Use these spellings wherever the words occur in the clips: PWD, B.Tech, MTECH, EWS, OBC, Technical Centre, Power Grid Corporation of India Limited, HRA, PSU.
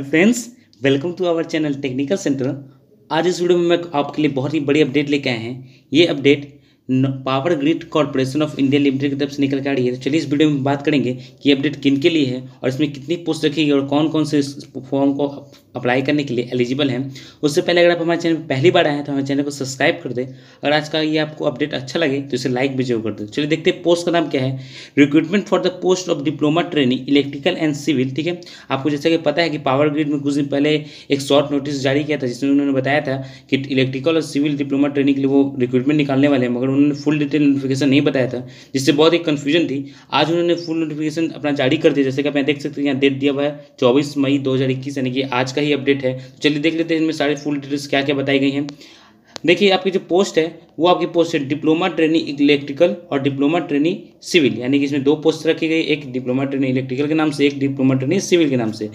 Hello friends, welcome to our channel technical centre. आज इस video में मैं आपके लिए बहुत ही बड़ी अपडेट लेके आए हैं। ये update power grid corporation of India limited की तरफ से निकल के आ रही है। तो चलिए इस वीडियो में बात करेंगे कि ये अपडेट किन के लिए है और इसमें कितनी पोस्ट रखेगी और कौन कौन से इस फॉर्म को अप्लाई करने के लिए एलिजिबल हैं। उससे पहले अगर आप हमारे चैनल पर पहली बार आए हैं तो हमारे चैनल को सब्सक्राइब कर दें। अगर आज का ये आपको अपडेट अच्छा लगे तो इसे लाइक भी जरूर कर दें। चलिए देखते हैं पोस्ट का नाम क्या है। Recruitment for the post of diploma trainee electrical and civil. ठीक है, आपको जैसा कि पता है कि पावर ग्रिड में कुछ दिन पहले एक शॉर्ट नोटिस जारी किया था जिसमें उन्होंने बताया था कि इलेक्ट्रिकल और सिविल डिप्लोमा ट्रेनिंग के लिए वो रिक्रूटमेंट निकालने वाले हैं, मगर उन्होंने फुल डिटेल नोटिफिकेशन नहीं बताया था जिससे बहुत ही कन्फ्यूजन थी। आज उन्होंने फुल नोटिफिकेशन अपना जारी कर दिया। जैसे कि आप देख सकते हैं यहाँ डेट दिया हुआ है 24 मई 2021, यानी कि आज ही अपडेट है। चलिए देख लेते हैं इनमें सारे फुल डिटेल्स क्या क्या बताई गई हैं। देखिए आपकी जो पोस्ट है वो आपकी पोस्ट है डिप्लोमा ट्रेनी इलेक्ट्रिकल और डिप्लोमा ट्रेनी सिविल, यानी कि इसमें दो पोस्ट रखी गई, एक डिप्लोमा ट्रेनी इलेक्ट्रिकल के नाम से, एक डिप्लोमा ट्रेनी सिविल के नाम से।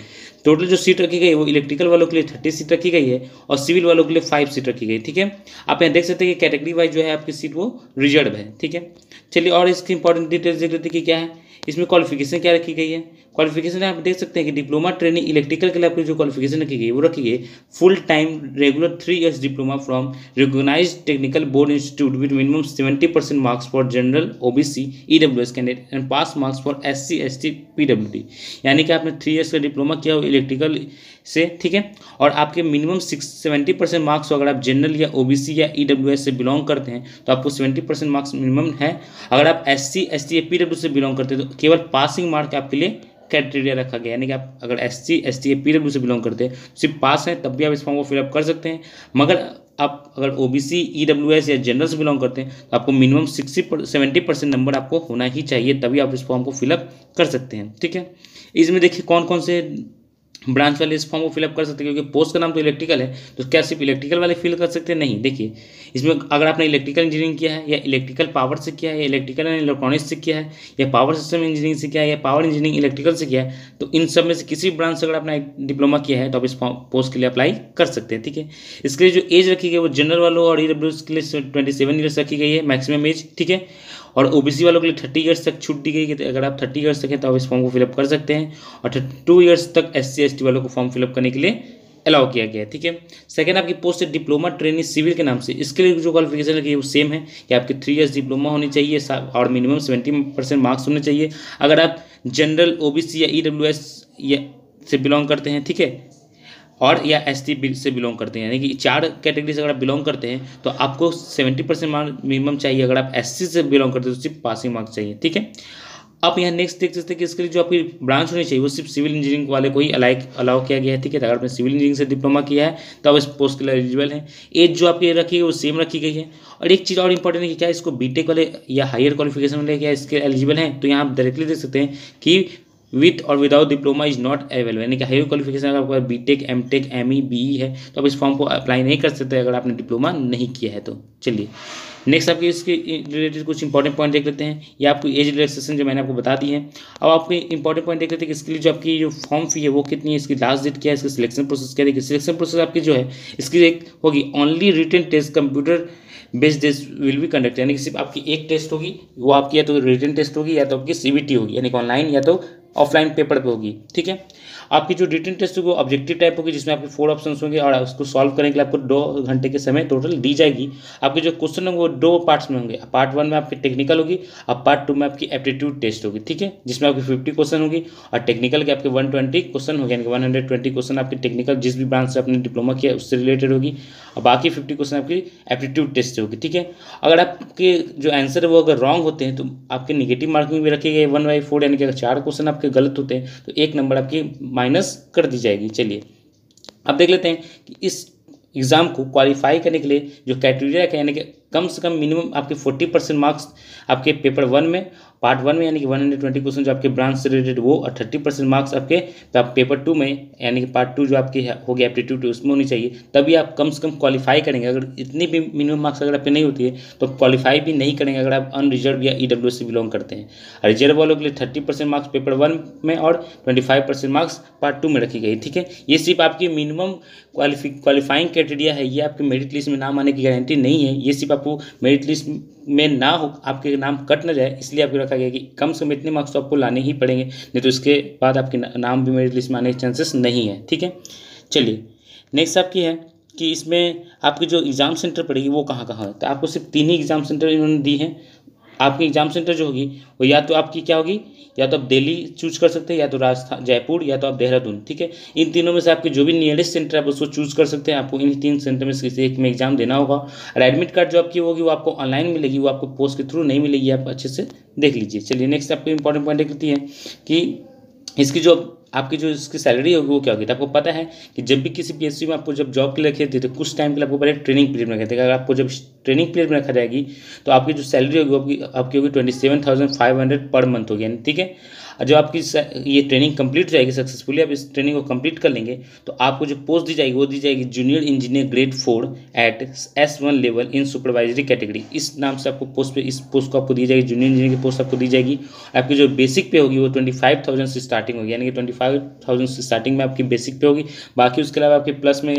टोटल जो सीट रखी गई वो इलेक्ट्रिकल वालों के लिए 30 सीट रखी गई है और सिविल वालों के लिए 5 सीट रखी गई। ठीक है, आप यहाँ देख सकते हैं कि कैटेगरी वाइज जो है आपकी सीट वो रिजर्व है। ठीक है, चलिए और इसकी इंपॉर्टेंट डिटेल्स देख लेते हैं कि क्या है इसमें क्वालिफिकेशन क्या रखी गई है। क्वालिफिकेशन आप देख सकते हैं कि डिप्लोमा ट्रेनिंग इलेक्ट्रिकल के लिए आपकी जो क्वालिफिकेशन रखी गई है वो रखी गई full time regular 3 years diploma from recognised technical board institute with minimum 70% marks for general OBC EWS candidate and pass marks for SC ST PWD, यानी कि आपने 3 इयर्स का डिप्लोमा किया हो इलेक्ट्रिकल से। ठीक है, और आपके मिनिमम 70% मार्क्स हो अगर आप जनरल या ओबीसी या ईडब्ल्यूएस से बिलोंग करते हैं तो आपको 70% मार्क्स मिनिमम है। अगर आप एससी एसटी या पीडब्ल्यू से बिलोंग करते हैं तो केवल पासिंग मार्क आपके लिए क्राइटेरिया रखा गया, यानी कि आप अगर एससी एसटी या पीडब्ल्यू से बिलोंग करते हैं सिर्फ पास हैं तब भी आप इस फॉर्म को फिलअप कर सकते हैं, मगर आप अगर ओबीसी ईडब्ल्यूएस या जनरल से बिलोंग करते हैं तो आपको मिनिमम 70% नंबर आपको होना ही चाहिए, तभी आप इस फॉर्म को फिलअप कर सकते हैं। ठीक है, इसमें देखिए कौन कौन से ब्रांच वाले इस फॉर्म को फिलअप कर सकते हैं, क्योंकि पोस्ट का नाम तो इलेक्ट्रिकल है, तो क्या सिर्फ इलेक्ट्रिकल वाले फिल कर सकते हैं? नहीं, देखिए इसमें अगर आपने इलेक्ट्रिकल इंजीनियरिंग किया है या इलेक्ट्रिकल पावर से किया है या इलेक्ट्रिकल एंड इलेक्ट्रॉनिक्स से किया है या पावर सिस्टम इंजीनियरिंग से किया है या पावर इंजीनियरिंग इलेक्ट्रिकल से किया है, तो इन सब में से किसी ब्रांच से अगर आपने डिप्लोमा किया है तो आप इस पोस्ट के लिए अप्लाई कर सकते हैं। ठीक है, इसके लिए जो एज रखी गई वो जनरल वालों और ईडब्ल्यूएस के लिए 27 ईयर्स रखी गई है मैक्सिमम एज। ठीक है, और ओबीसी वालों के लिए 30 ईयर्स तक छूट दी गई है, तो अगर आप 30 ईयर्स तक हैं तो आप इस फॉर्म को फिलअप कर सकते हैं, और 32 ईयर्स तक एससी एसटी वालों को फॉर्म फिलअप करने के लिए अलाउ किया गया है। ठीक है, सेकंड आपकी पोस्ट है डिप्लोमा ट्रेनिंग सिविल के नाम से। इसके लिए जो क्वालिफिकेशन रखी है वो सेम है कि आपके 3 इयर्स डिप्लोमा होनी चाहिए और मिनिमम 70% मार्क्स होने चाहिए अगर आप जनरल ओबीसी या ईडब्ल्यूएस से बिलोंग करते हैं। ठीक है, और या एसटी से बिलोंग करते हैं, यानी कि 4 कैटेगरी से अगर आप बिलोंग करते हैं तो आपको 70% मार्क्स मिनिमम चाहिए, अगर आप एससी से बिलोंग करते हैं तो सिर्फ पासिंग मार्क्स चाहिए। ठीक है, आप यहाँ नेक्स्ट देख सकते हैं कि इसके लिए जो आपकी ब्रांच होनी चाहिए वो सिर्फ सिविल इंजीनियरिंग वाले को ही अलाउ किया गया है। ठीक है, तो अगर आपने सिविल इंजीनियरिंग से डिप्लोमा किया है तो आप इस पोस्ट के लिए एलिजिबल हैं। एज जो आपकी रखी है वो सेम रखी गई है, और एक चीज़ और इंपॉर्टेंट है कि क्या इसको बीटेक वाले या हायर क्वालिफिकेशन वाले क्या इसके एलिजिबल हैं, तो यहाँ आप डायरेक्टली देख सकते हैं कि विथ और without diploma is not available, यानी कि हायर क्वालिफिकेशन अगर आपका बीटेक एमटेक एमई बीई है तो आप इस फॉर्म को अप्लाई नहीं कर सकते अगर आपने डिप्लोमा नहीं किया है। तो चलिए नेक्स्ट आपके इसके रिलेटेड कुछ इंपॉर्टेंट पॉइंट देख लेते हैं, या आपको एज रिलैक्सेशन जो मैंने आपको बता दी है। अब आपके इंपॉर्टेंट पॉइंट देख लेते हैं कि इसके लिए जो आपकी जो फॉर्म फी है वो कितनी है, इसकी लास्ट डेट क्या है, इसकी सिलेक्शन प्रोसेस क्या है। सिलेक्शन प्रोसेस आपकी जो है इसकी एक होगी only written test computer based test will be conduct, यानी कि सिर्फ आपकी एक टेस्ट होगी, वो आपकी या तो रिटन टेस्ट होगी या तो आपकी सीबीटी होगी, यानी कि ऑनलाइन या तो ऑफलाइन पेपर पे होगी। ठीक है, आपकी जो रिटन टेस्ट होगी वो ऑब्जेक्टिव टाइप होगी जिसमें आपके 4 ऑप्शंस होंगे और उसको सॉल्व करने के लिए आपको 2 घंटे के समय टोटल दी जाएगी। आपके जो क्वेश्चन होंगे वो 2 पार्ट्स में होंगे, पार्ट 1 में आपकी टेक्निकल होगी और पार्ट 2 में आपकी एप्टीट्यूड टेस्ट होगी। ठीक है, जिसमें आपकी 50 क्वेश्चन होगी और टेक्निकल के आपके 120 क्वेश्चन होंगे, यानी 120 क्वेश्चन आपकी टेक्निकल जिस भी ब्रांच से आपने डिप्लोमा किया उससे रिलेटेड होगी और बाकी 50 क्वेश्चन आपकी एप्टीट्यूड टेस्ट होगी। ठीक है, अगर आपके जो आंसर है वो अगर रॉन्ग होते हैं तो आपके निगेटिव मार्किंग भी रखी गई 1/4, यानी कि अगर 4 क्वेश्चन आपके गलत होते हैं तो 1 नंबर आपकी माइनस कर दी जाएगी। चलिए अब देख लेते हैं कि इस एग्ज़ाम को क्वालिफाई करने के लिए जो क्राइटेरिया है, यानी कि कम से कम मिनिमम आपके 40% मार्क्स आपके पेपर 1 में पार्ट 1 में, यानी कि 120 क्वेश्चन जो आपके ब्रांच से रिलेटेड वो, और 30% मार्क्स आपके पेपर 2 में, यानी कि पार्ट 2 जो आपकी होगी एप्टीट्यूड उसमें होनी चाहिए, तभी आप कम से कम क्वालिफाई करेंगे। अगर इतनी भी मिनिमम मार्क्स अगर आपके नहीं होती है तो क्वालिफाई भी नहीं करेंगे अगर आप अनरिजर्व या ईडब्ल्यू से बिलोंग करते हैं। रिजर्व वालों के लिए 30% मार्क्स पेपर 1 में और 25% मार्क्स पार्ट 2 में रखी गई। ठीक है, ये सिर्फ आपकी मिनिमम क्वालिफाइंग क्राइटेरिया है, ये आपके मेरिट लिस्ट में नाम आने की गारंटी नहीं है, ये सिर्फ आपको मेरिट लिस्ट में ना हो, आपके नाम कट ना जाए, इसलिए आपको रखा गया कि कम से कम इतने मार्क्स तो आपको लाने ही पड़ेंगे, नहीं तो इसके बाद आपके नाम भी मेरिट लिस्ट में आने के चांसेस नहीं है। ठीक है, चलिए नेक्स्ट आपकी है कि इसमें आपकी जो एग्ज़ाम सेंटर पड़ेगी वो कहाँ कहाँ है। तो आपको सिर्फ 3 ही एग्ज़ाम सेंटर इन्होंने दी हैं। आपकी एग्ज़ाम सेंटर जो होगी वो या तो आपकी क्या होगी, या तो आप दिल्ली चूज़ कर सकते हैं, या तो राजस्थान जयपुर, या तो आप देहरादून। ठीक है, इन तीनों में से आपके जो भी नियरेस्ट सेंटर है आप उसको चूज़ कर सकते हैं। आपको इन 3 सेंटर में से किसी एक में एग्जाम देना होगा। और एडमिट कार्ड जो आपकी होगी वो आपको ऑनलाइन मिलेगी, वो आपको पोस्ट के थ्रू नहीं मिलेगी, आप अच्छे से देख लीजिए। चलिए नेक्स्ट आपको इंपॉर्टेंट पॉइंट लिखती है कि इसकी जो आपकी जो इसकी सैलरी होगी वो क्या होगी। तो आपको पता है कि जब भी किसी पीएससी में आपको जब जॉब के लिए रखते थे तो कुछ टाइम के लिए आपको पहले ट्रेनिंग पीरियड में रखते थे। अगर आपको जब ट्रेनिंग पीरियड में रखा जाएगी तो आपकी जो सैलरी होगी आपकी होगी 27,500 पर मंथ होगी। ठीक है, और जब आपकी ये ट्रेनिंग कंप्लीट हो जाएगी सक्सेसफुली, आप इस ट्रेनिंग को कंप्लीट कर लेंगे, तो आपको जो पोस्ट दी जाएगी वो दी जाएगी junior engineer grade 4 at S1 level in supervisory category. इस नाम से आपको पोस्ट पे इस पोस्ट को आपको दी जाएगी, जूनियर इंजीनियर की पोस्ट आपको दी जाएगी। आपकी जो बेसिक पे होगी वो 25,000 से स्टार्टिंग होगी, यानी कि 25,000 से स्टार्टिंग में आपकी बेसिक पे होगी। बाकी उसके अलावा आपके प्लस में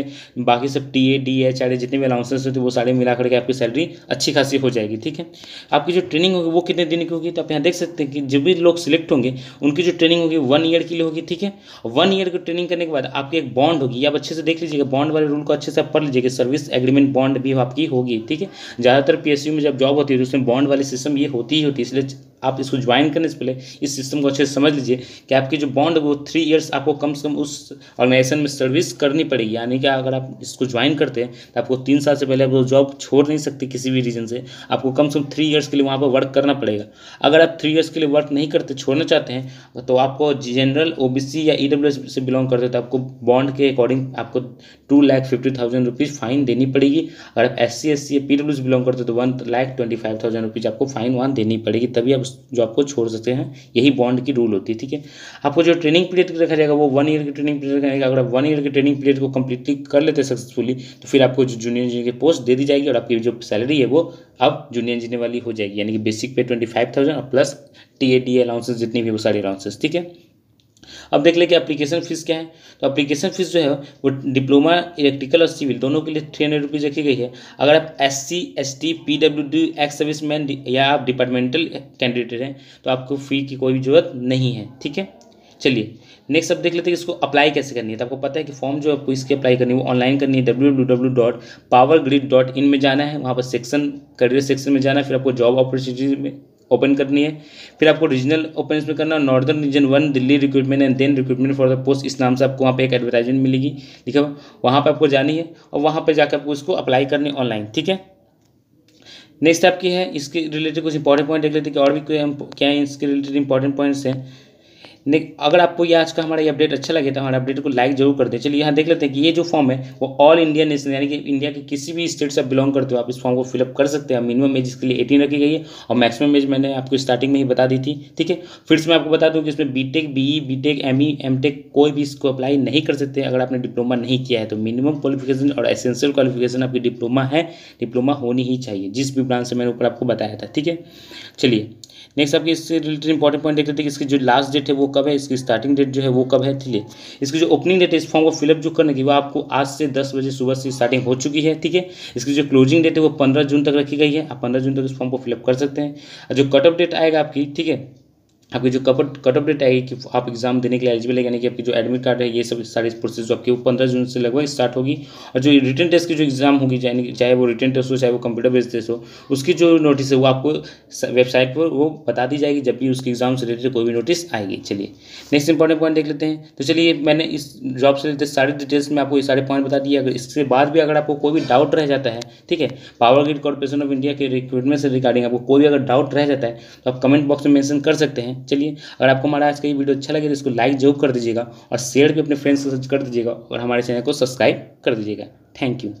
बाकी सब TA, DA, HRA जितने भी अलाउंसेस होते हैं वो सारे मिला करके आपकी सैलरी अच्छी खासी हो जाएगी। ठीक है, आपकी जो ट्रेनिंग होगी वो कितने दिन की होगी, तो आप यहाँ देख सकते हैं कि जब भी लोग सिलेक्ट होंगे उनकी जो ट्रेनिंग होगी 1 ईयर के लिए होगी। ठीक है, 1 ईयर की ट्रेनिंग करने के बाद आपकी एक बॉन्ड होगी, आप अच्छे से देख लीजिएगा, बॉन्ड वाले रूल को अच्छे से आप पढ़ लीजिएगा। सर्विस एग्रीमेंट बॉन्ड भी आपकी होगी। ठीक है, ज़्यादातर PSU में जब जॉब होती है तो उसमें बॉन्ड वाले सिस्टम ये होती ही होती है, इसलिए आप इसको ज्वाइन करने से पहले इस सिस्टम को अच्छे से समझ लीजिए कि आपकी जो बॉन्ड है वो 3 ईयर्स आपको कम से कम उस ऑर्गेनाइजेशन में सर्विस करनी पड़ेगी। यानी कि अगर आप इसको ज्वाइन करते हैं तो आपको 3 साल से पहले आप वो जॉब छोड़ नहीं सकते किसी भी रीजन से, आपको कम से कम 3 ईयर्स के लिए वहाँ पर वर्क करना पड़ेगा। अगर आप 3 ईयर्स के लिए वर्क नहीं करते, छोड़ना चाहते हैं, तो आपको जनरल OBC या EWS से बिलोंग करते हो तो आपको बॉन्ड के अकॉर्डिंग आपको 2,50,000 रुपीज़ फाइन देनी पड़ेगी। अगर आप SC, ST या PWS से बिलोंग करते हो तो 1,25,000 रुपीज़ आपको फाइन वहाँ देनी पड़ेगी, तभी आप जो आपको छोड़ सकते हैं। यही बॉन्ड की रूल होती है। ठीक है, आपको जो ट्रेनिंग पीरियड रखा जाएगा वो 1 ईयर की ट्रेनिंग पीरियड रहेगा। अगर आप 1 ईयर के ट्रेनिंग पीरियड को कंप्लीटली कर लेते हैं सक्सेसफुली, तो फिर आपको जो जूनियर इंजीनियर की पोस्ट दे दी जाएगी, और आपकी जो सैलरी है वो अब जूनियर इंजीनियर वाली हो जाएगी, यानी कि बेसिक पे 25,000 और प्लस TA, DA अलाउंसेस जितनी भी वो सारी अलाउंसेस। ठीक है, अब देख लें कि एप्लीकेशन फ़ीस क्या है। तो एप्लीकेशन फ़ीस जो है वो डिप्लोमा इलेक्ट्रिकल और सिविल दोनों के लिए 300 रुपीज़ रखी गई है। अगर आप SC, ST, PWD ex serviceman या आप डिपार्टमेंटल कैंडिडेट हैं तो आपको फ़ी की कोई ज़रूरत नहीं है। ठीक है, चलिए नेक्स्ट अब देख लेते हैं कि इसको अप्लाई कैसे करनी है। तो आपको पता है कि फॉर्म जो आपको इसकी अप्लाई करनी है वो ऑनलाइन करनी है। www.powergrid.in में जाना है, वहाँ पर सेक्शन करियर सेक्शन में जाना है, फिर आपको जॉब अपॉर्चुनिटीज में ओपन करनी है, फिर आपको रीजनल ओपन में करना है, northern region 1 Delhi recruitment and then recruitment for the post, इस नाम से आपको वहाँ पे एक एडवर्टाइजमेंट मिलेगी, ठीक है, वहाँ पर आपको जानी है और वहाँ पर जाकर आपको इसको अप्लाई करनी है ऑनलाइन। ठीक है, नेक्स्ट आपकी है इसके रिलेटेड कुछ इंपॉर्टेंट पॉइंट देख लेते हैं कि और भी क्या है इसके रिलेटेड इंपॉर्टेंट पॉइंट्स हैं। अगर आपको ये आज का हमारा ये अपडेट अच्छा लगे तो हमारे अपडेट को लाइक जरूर कर दें। चलिए यहाँ देख लेते हैं कि ये जो फॉर्म है वो ऑल इंडिया नेशनल, यानी कि इंडिया के किसी भी स्टेट से आप बिलोंग करते हो आप इस फॉर्म को फिलअप कर सकते हैं। मिनिमम एज इसके लिए 18 रखी गई है और मैक्सिमम एज मैंने आपको स्टार्टिंग में ही बता दी थी। ठीक है, फिर से मैं आपको बता दूँ कि इसमें BTECH, BE, BTECH, ME, MTECH कोई भी इसको अप्लाई नहीं कर सकते अगर आपने डिप्लोमा नहीं किया है। तो मिनिमम क्वालिफिकेशन और एसेंशियल क्वालिफिकेशन आपकी डिप्लोमा है, डिप्लोमा होनी ही चाहिए जिस भी ब्रांच से मैंने ऊपर आपको बताया था। ठीक है, चलिए नेक्स्ट आपके इससे रिलेटेड इंपॉर्टेंट पॉइंट देख लेते हैं कि इसकी जो लास्ट डेट है वो कब है, इसकी स्टार्टिंग डेट जो है वो कब है। ठीक है, इसकी जो ओपनिंग डेट है इस फॉर्म को फिलअप जो करने की वो आपको आज से 10 बजे सुबह से स्टार्टिंग हो चुकी है। ठीक है, इसकी जो क्लोजिंग डेट है वो 15 जून तक रखी गई है। आप 15 जून तक इस फॉर्म को फिलअप कर सकते हैं। और जो कट ऑफ डेट आएगा आपकी, ठीक है, आपकी जो कट ऑफ डेट आएगी कि आप एग्जाम देने के लिए एलिजिबल है, यानी कि आपकी जो एडमिट कार्ड है ये सब सारी प्रोसेस जो आपकी वो 15 जून से लगभग स्टार्ट होगी। और जो रिटन टेस्ट की जो एग्जाम होगी, चाहे वो रिटन टेस्ट हो चाहे वो कंप्यूटर बेस्ड टेस्ट हो, उसकी जो नोटिस है वो आपको वेबसाइट पर वो बता दी जाएगी जब भी उसके एग्जाम से रिलेटेड कोई भी नोटिस आएगी। चलिए नेक्स्ट इंपॉर्टेंट पॉइंट देख लेते हैं। तो चलिए मैंने इस जॉब से रिलेटेड सारी डिटेल्स में आपको ये सारे पॉइंट बता दिए। अगर इसके बाद भी अगर आपको कोई भी डाउट रह जाता है, ठीक है, power grid corporation of India के रिक्रूटमेंट से रिगार्डिंग आपको कोई भी अगर डाउट रह जाता है तो आप कमेंट बॉक्स में मेंशन कर सकते हैं। चलिए अगर आपको हमारा आज का ये वीडियो अच्छा लगे तो इसको लाइक जरूर कर दीजिएगा और शेयर भी अपने फ्रेंड्स को कर दीजिएगा और हमारे चैनल को सब्सक्राइब कर दीजिएगा। Thank you.